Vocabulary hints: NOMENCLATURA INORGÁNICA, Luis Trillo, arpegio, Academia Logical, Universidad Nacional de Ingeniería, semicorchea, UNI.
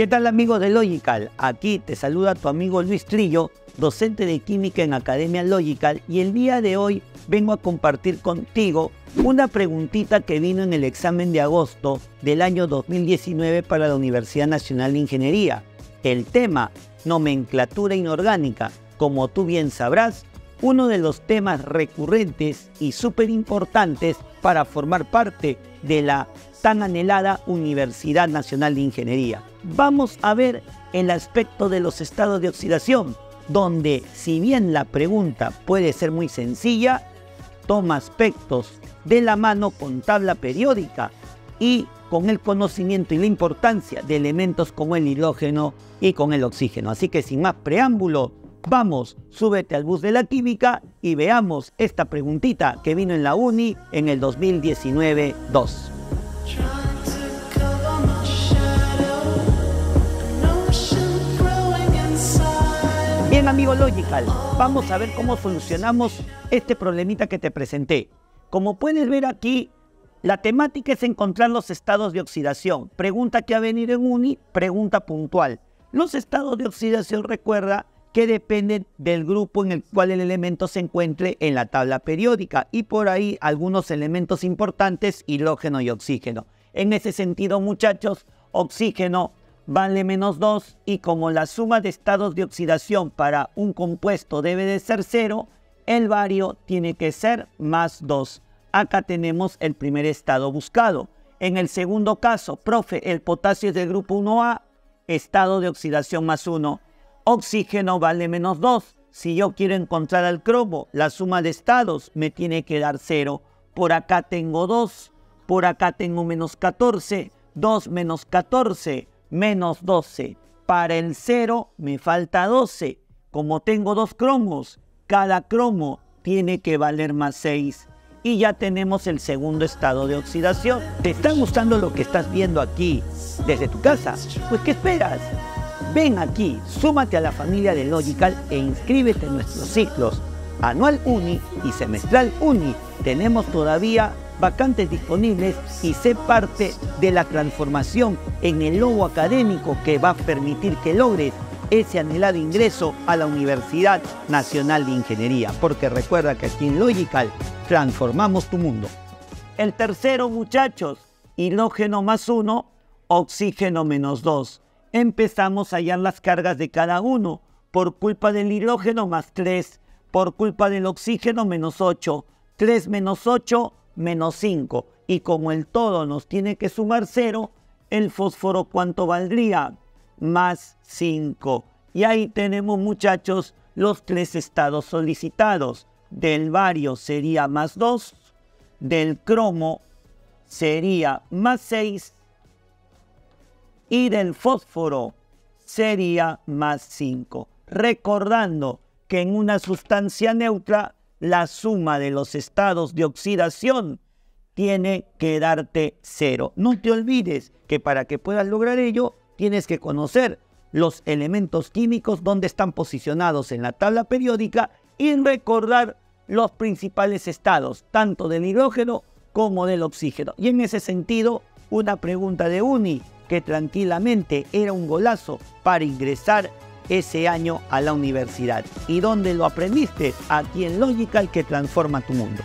¿Qué tal, amigos de Logical? Aquí te saluda tu amigo Luis Trillo, docente de química en Academia Logical, y el día de hoy vengo a compartir contigo una preguntita que vino en el examen de agosto del año 2019 para la Universidad Nacional de Ingeniería. El tema, nomenclatura inorgánica. Como tú bien sabrás, uno de los temas recurrentes y súper importantes para formar parte de la tan anhelada Universidad Nacional de Ingeniería. Vamos a ver el aspecto de los estados de oxidación, donde si bien la pregunta puede ser muy sencilla, toma aspectos de la mano con tabla periódica y con el conocimiento y la importancia de elementos como el hidrógeno y con el oxígeno. Así que sin más preámbulo, vamos, súbete al bus de la química y veamos esta preguntita que vino en la UNI en el 2019-2. Bien, amigo Logical, vamos a ver cómo solucionamos este problemita que te presenté. Como puedes ver aquí, la temática es encontrar los estados de oxidación. Pregunta que ha venido en UNI, pregunta puntual. Los estados de oxidación, recuerda, que dependen del grupo en el cual el elemento se encuentre en la tabla periódica y por ahí algunos elementos importantes, hidrógeno y oxígeno. En ese sentido, muchachos, oxígeno vale -2 y como la suma de estados de oxidación para un compuesto debe de ser 0, el vario tiene que ser +2. Acá tenemos el primer estado buscado. En el segundo caso, profe, el potasio es del grupo 1A, estado de oxidación +1. Oxígeno vale -2. Si yo quiero encontrar al cromo, la suma de estados me tiene que dar 0. Por acá tengo 2, por acá tengo -14, 2 -14, -12. Para el 0 me falta 12. Como tengo 2 cromos, cada cromo tiene que valer +6. Y ya tenemos el segundo estado de oxidación. ¿Te está gustando lo que estás viendo aquí desde tu casa? Pues ¿qué esperas? Ven aquí, súmate a la familia de Logical e inscríbete en nuestros ciclos anual UNI y semestral UNI. Tenemos todavía vacantes disponibles y sé parte de la transformación en el logo académico que va a permitir que logres ese anhelado ingreso a la Universidad Nacional de Ingeniería. Porque recuerda que aquí en Logical transformamos tu mundo. El tercero, muchachos, hidrógeno +1, oxígeno -2. Empezamos a hallar las cargas de cada uno. Por culpa del hidrógeno +3, por culpa del oxígeno -8, 3 -8, -5. Y como el todo nos tiene que sumar 0, el fósforo ¿cuánto valdría? +5. Y ahí tenemos, muchachos, los tres estados solicitados. Del bario sería +2, del cromo sería +6, y del fósforo sería +5. Recordando que en una sustancia neutra, la suma de los estados de oxidación tiene que darte 0. No te olvides que para que puedas lograr ello, tienes que conocer los elementos químicos, donde están posicionados en la tabla periódica, y recordar los principales estados, tanto del hidrógeno como del oxígeno. Y en ese sentido, una pregunta de UNI que tranquilamente era un golazo para ingresar ese año a la universidad. ¿Y dónde lo aprendiste? Aquí en Logical, que transforma tu mundo.